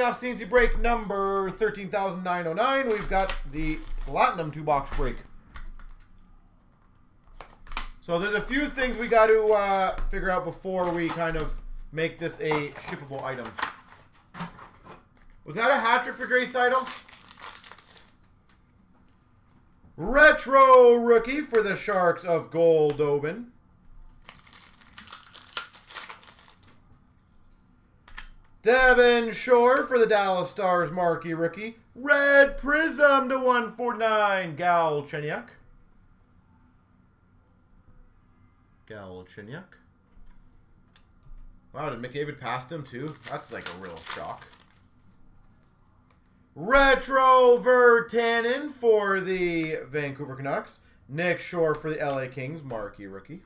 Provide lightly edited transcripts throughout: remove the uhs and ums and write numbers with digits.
Off CNC break number 13,909. We've got the Platinum 2-box break. So there's a few things we got to figure out before we kind of make this a shippable item. Was that a hat trick for Draisaitl? Retro rookie for the Sharks of Goldobin. Devin Shore for the Dallas Stars, marquee rookie. Red Prism to 149, Galchenyuk. Wow, did McDavid pass him too? That's like a real shock. Retro Vertanen for the Vancouver Canucks. Nick Shore for the LA Kings, marquee rookie.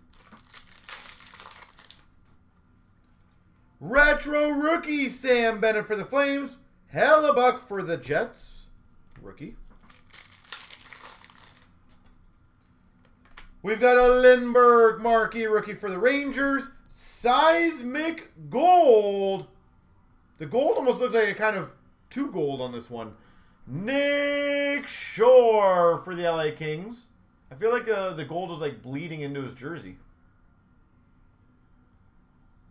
Retro rookie Sam Bennett for the Flames. Hellebuck for the Jets, rookie. We've got a Lindbergh marquee rookie for the Rangers. Seismic Gold. The gold almost looks like a kind of two gold on this one. Nick Shore for the LA Kings. I feel like the gold was like bleeding into his jersey.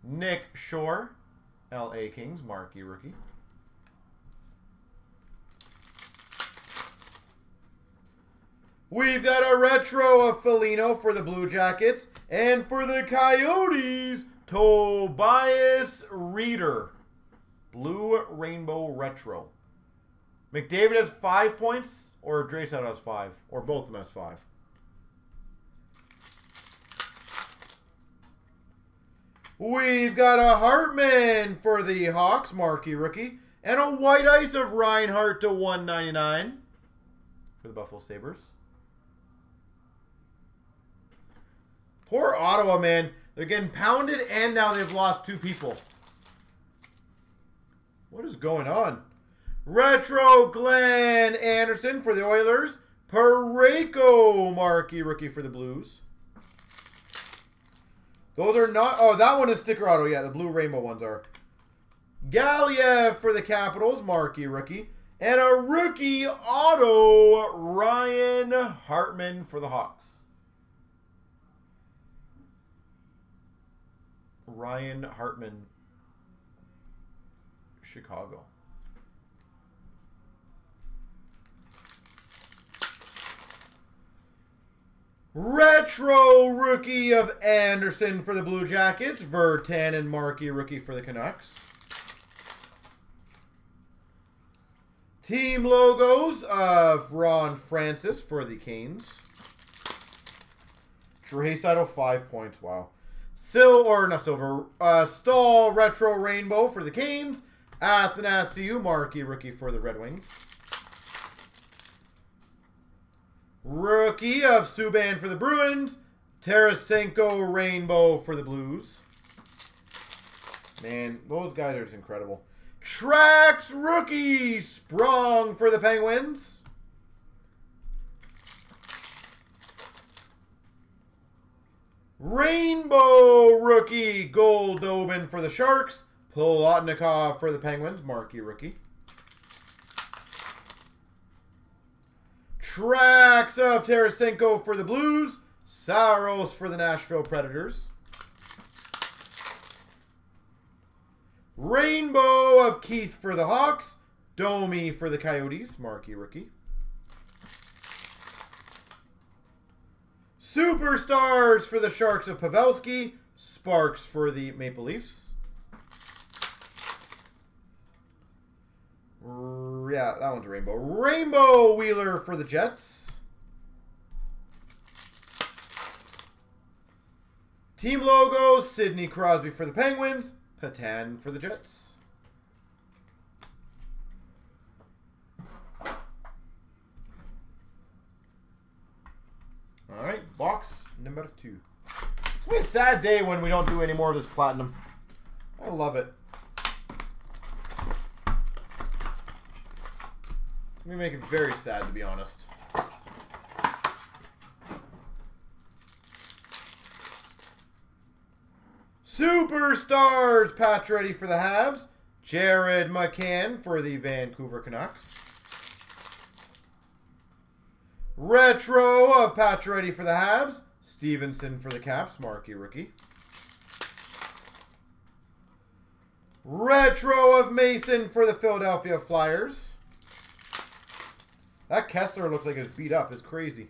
Nick Shore, LA Kings, marquee rookie. We've got a retro of Foligno for the Blue Jackets. And for the Coyotes, Tobias Reeder. Blue Rainbow Retro. McDavid has 5 points, or Draisaitl has 5, or both of them has 5. We've got a Hartman for the Hawks, marquee rookie. And a white ice of Reinhardt to 199 for the Buffalo Sabres. Poor Ottawa, man. They're getting pounded and now they've lost 2 people. What is going on? Retro Glenn Anderson for the Oilers. Pareko, marquee rookie for the Blues. Those are not... Oh, that one is sticker auto. Yeah, the blue rainbow ones are. Galiev for the Capitals, marquee rookie. And a rookie auto, Ryan Hartman for the Hawks. Ryan Hartman, Chicago. Retro rookie of Anderson for the Blue Jackets. Vertanen, marquee rookie for the Canucks. Team logos of Ron Francis for the Canes. Draisaitl, 5 points. Wow. Stahl retro rainbow for the Canes. Athanasiu, marquee rookie for the Red Wings. Rookie of Subban for the Bruins. Tarasenko rainbow for the Blues. Man, those guys are just incredible. Tracks rookie Sprong for the Penguins. Rainbow rookie Goldobin for the Sharks. Plotnikov for the Penguins, marquee rookie. Tracks of Tarasenko for the Blues. Saros for the Nashville Predators. Rainbow of Keith for the Hawks. Domi for the Coyotes, marquee rookie. Superstars for the Sharks of Pavelski. Sparks for the Maple Leafs. Yeah, that one's a rainbow. Rainbow Wheeler for the Jets. Team logo, Sidney Crosby for the Penguins. Patan for the Jets. All right, box number 2. It's going to be a sad day when we don't do any more of this Platinum. I love it. We make it very sad, to be honest. Superstars, Patch Reddy for the Habs. Jared McCann for the Vancouver Canucks. Retro of Patch Reddy for the Habs. Stevenson for the Caps. Marquee rookie. Retro of Mason for the Philadelphia Flyers. That Kessler looks like it's beat up. It's crazy.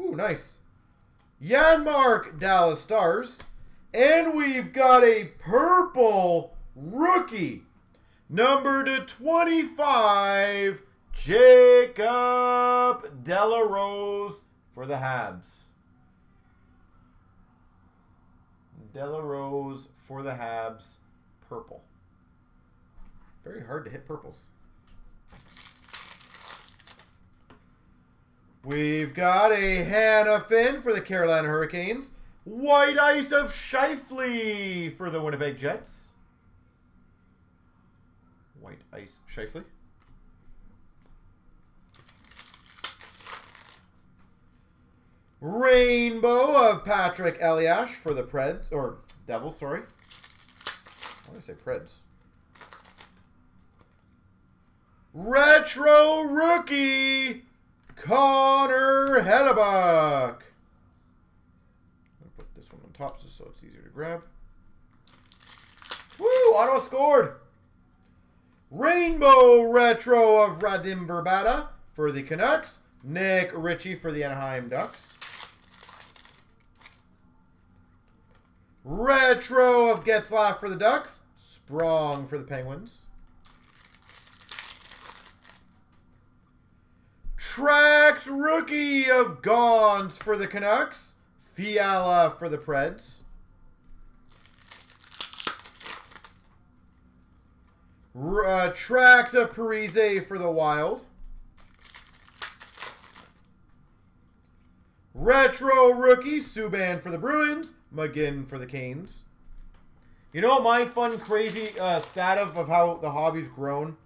Ooh, nice. Yanmark, Dallas Stars. And we've got a purple rookie. Number /25, Jacob DeLaRose for the Habs. DeLaRose for the Habs. Purple. Very hard to hit purples. We've got a Hannah Finn for the Carolina Hurricanes. White ice of Shifley for the Winnipeg Jets. White ice Shifley. Rainbow of Patrick Elias for the Preds, or Devils, sorry. Why did I say Preds? Retro rookie Connor Hellebuck. I'm going to put this one on top just so it's easier to grab. Woo! Ottawa scored! Rainbow retro of Radim Verbata for the Canucks. Nick Ritchie for the Anaheim Ducks. Retro of Getzlaf for the Ducks. Sprong for the Penguins. Trax rookie of Gaunt for the Canucks. Fiala for the Preds. Trax of Parise for the Wild. Retro rookie Subban for the Bruins. McGinn for the Canes. You know my fun, crazy stat of how the hobby's grown?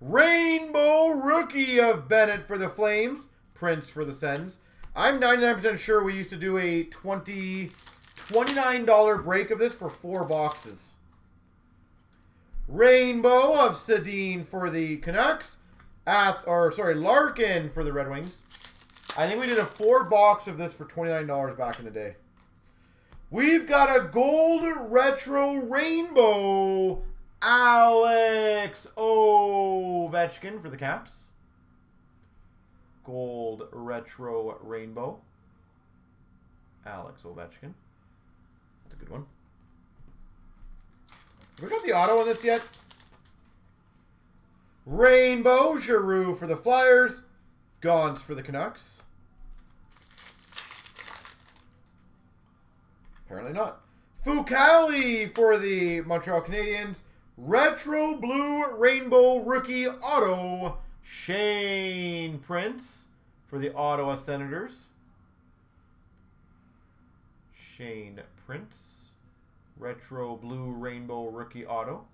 Rainbow rookie of Bennett for the Flames. Prince for the Sens. I'm 99% sure we used to do a $29 break of this for 4 boxes. Rainbow of Sedin for the Canucks. Larkin for the Red Wings. I think we did a 4 box of this for $29 back in the day. We've got a gold retro rainbow Alex Ovechkin for the Caps. Gold retro rainbow Alex Ovechkin. That's a good one. Have we got the auto on this yet? Rainbow Giroux for the Flyers. Gaunt for the Canucks. Apparently not. Fucali for the Montreal Canadiens. Retro blue rainbow rookie auto Shane Prince for the Ottawa Senators. Shane Prince. Retro blue rainbow rookie auto.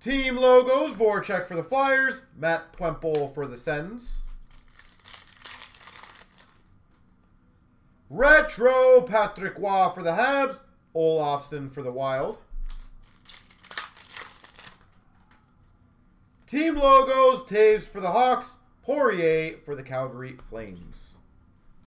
Team logos, Voracek for the Flyers, Matt Pwemple for the Sens. Retro, Patrick Roy for the Habs, Olofsson for the Wild. Team logos, Taves for the Hawks, Poirier for the Calgary Flames.